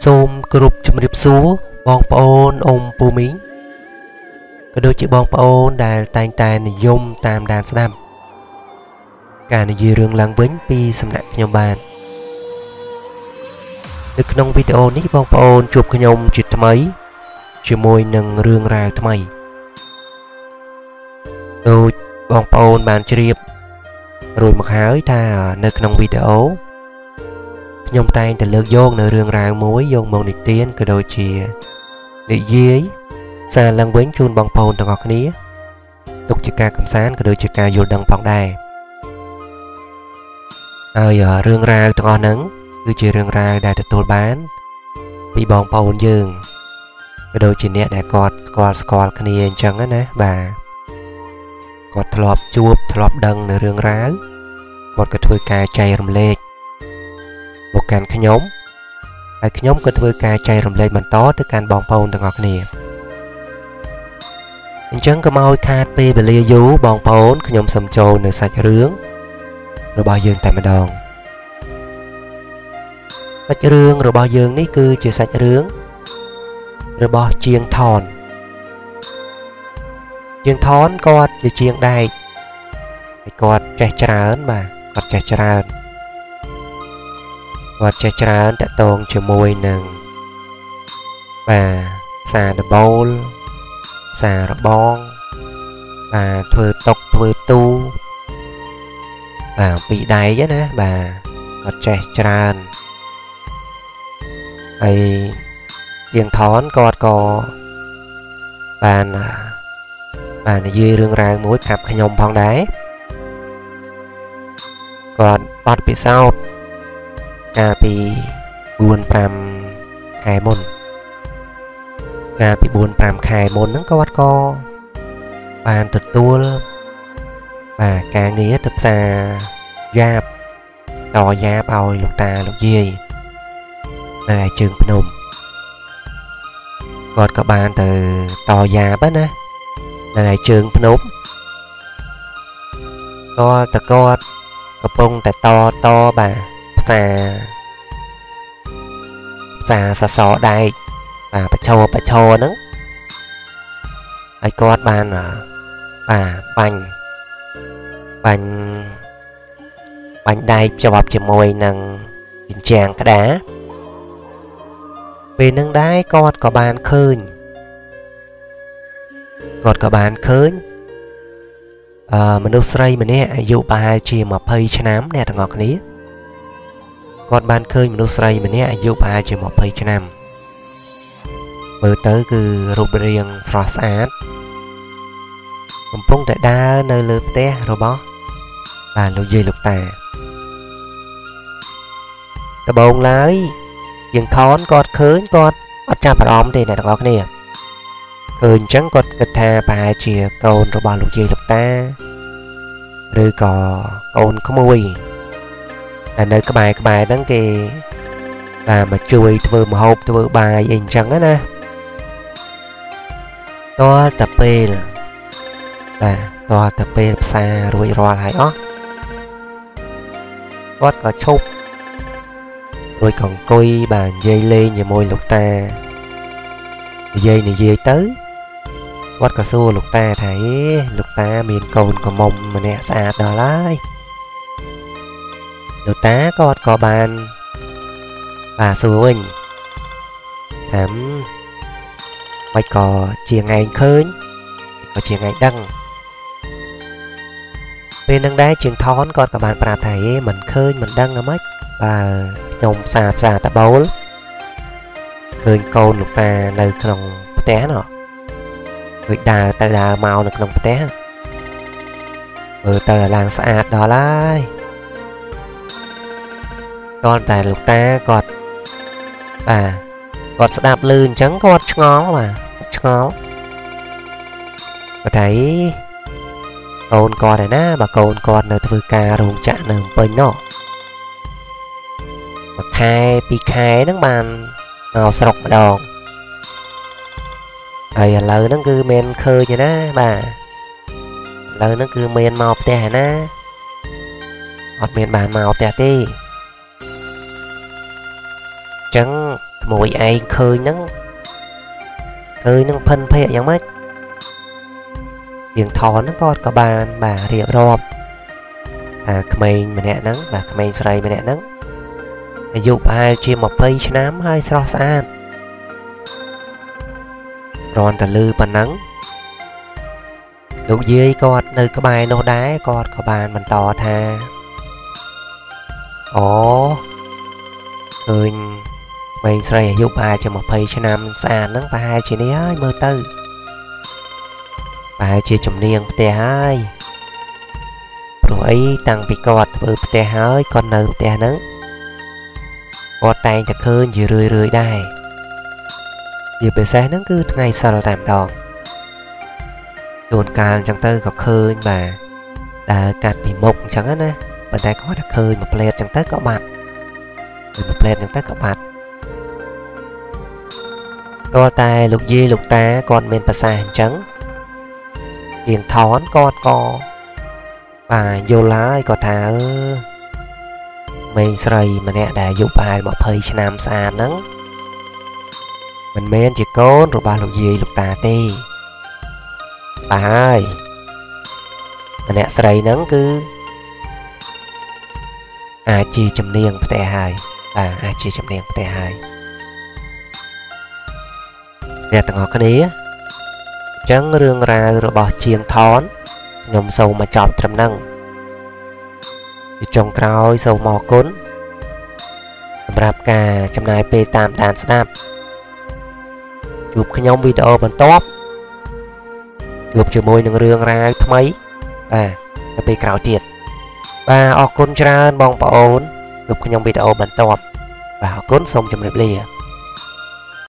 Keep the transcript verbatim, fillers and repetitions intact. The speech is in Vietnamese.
Zoom group chấm điệp số bong paon ông pù mí cái đôi chữ bong paon đài tài tài này zoom tam đàn sâm cả này dừa đường làng vĩnh pi sầm nặng nhom bàn được trong video này bong paon chụp cái nhom chụp tham ấy chụp môi nâng rương rào tham ấy đôi bong paon bàn chụp rồi mặc hái ta được trong video nhông tay để lược vô nửa rương rào mối vô màu nịt tiên cái đôi chìa để dưới xa lăng bến chun bong phồn thằng ngọc ní tục chìa ca cầm sán cái đôi chìa ca vô đằng phong đài ơi ở rương rào thằng ngọc nắng cứ chìa rương rào đài được bán bị bong phồn dường cái đôi chìa nẹ đã cọt cọt cọt cái này chẳng á nè bà cọt thọp chuột thọp đằng nửa rương ráo cọt cái thui ca chay rầm lê một can khá nhóm ai khá nhóm có thưa ca chạy rầm lên bàn tó tới can bong phôn tầng ngọt nè anh chẳng có môi khát bê bê lia dú bong phôn khá nhóm xâm trô nơi sạch rướng rồi bao dương tại mà đòn sạch rướng rồi bao dương ní cư chìa sạch rướng rồi bao chiêng thòn chiêng thón có chìa chiêng đài có chạy trả ơn mà có chạy trả ơn và chè trà đã tồn cho môi nâng và xà đà bôl xà đà bon và thưa tộc thưa tu và bị đáy chứ nè và và chè trà hay tiếng thón có có và và dư rương ràng mối cặp khả nhông phong đáy còn bắt bị sao ca bị buồn pram khai môn ca bị buồn pram khai môn nó có bắt co bàn tụt tua và ca nghĩa tập xa giáp đò giáp ôi lục ta lục dây này trường Phnom còn các bạn từ tò giáp á nè này trường Phnom co từ co cặp bông tại to to bà xà xà xà xò đại và bà cho bà cho nó ai có bàn à bà bánh bánh bánh đại cho bọc cho môi nâng tình trạng cái đá về nâng đáy có có bàn khơi còn có bàn khơi à, mình đâu xây mình nè dụ bà chỉ mà phây cho nám nè thằng ngọt ní còn ban khơi mình nô sray mình nè dụ ba chỉ một phẩy năm mới tới cứ rụp riêng sọt sát cầm phong đại đa nơi lợp té rồi bó và lục dây lục tà cái bông lái dừng thón cọt khơi cọt bắt chạm phải om thì này nó cái này khơi trắng cọt gật thà ba chỉ cồn rồi bò lục dây lục ta rồi cò cồn có mùi là nơi các bài các bài đăng kì là mà chui thưa mà hộp thưa bài in trắng á nè to tập pel là to tập pel xa rồi rò lại ó quát có chúc rồi còn coi bà dây lê nhà môi lục ta dây này dây tới quát có xua lục ta thấy lục ta miền cồn còn mông mà nè xa đó lái lục tá có có bàn và sư huynh thám bạch cò chia ngày khơi có chia ngày đăng bên đăng đá chuyện thón còn các bạn bà thấy mình khơi mình đăng ở mất và nhông sạp xà ta bấu khơi côn lục ta nơi trong té nọ người đà ta đà màu được trong té ở tờ làng xã đó lai con tại lục ta cọt à cọt đạp lươn trắng cọt ngó mà ngó có thấy con con này ná mà con con nơi thưa ca ruộng chạ nằm bên nó mà khai bị khai nó bàn ngào sọc mà đòn ai lỡ nó cứ men khơi như ná bà lỡ nó cứ men mọc tè ná อด mền บานมาអត់តែទេចឹងក្មួយអីឃើញហ្នឹងឃើញនឹង Lúc dưới cọt nơi cái bài nó đá cọt có bàn mình to tha. Ồ, ơi mình sẽ giúp ai cho một page cho năm sàn nắng bài chỉ đi hai mơ tư. Bài chỉ chùm niên tè hai. Rồi tăng bị cọt vừa tè hai con nợ tè nắng. Cọt tay thật hơn gì rười rưỡi đây. Vì bề sáng nắng cứ ngày sau là tạm đòn. Đồn càng chẳng tới có khơi mà đã cạn bị mộng chẳng hết á, mình đã có được khơi một plate chẳng tới có mặt, một plate chẳng tới có mặt. Coi tay lục dây lục tá con men pasa hành trắng, tiền thón con co và vô lái có thả mình sợi mà nè đã dục bài một phơi cho nam xa nắng, mình men chỉ côn rồi ba lục dây lục tá tê. Bà ơi, mình đã xảy nắng cứ ai chi chấm niên tệ hài, bà ai chi chấm niên tệ hài. Để tặng họ cái này, chẳng rương ra rồi bỏ chiên thón, nhom sâu mà chọt trầm năng, trong còi sâu mò cốn, rạp cả chấm này p tam đàn snap, chụp cái nhóm video bằng top. Chụp cho môi những rương ra mấy và bị cáo tiệt và họ con tràn bong bỏ ổn chụp cái nhóm video bản tọp và họ con xong trong đẹp lìa.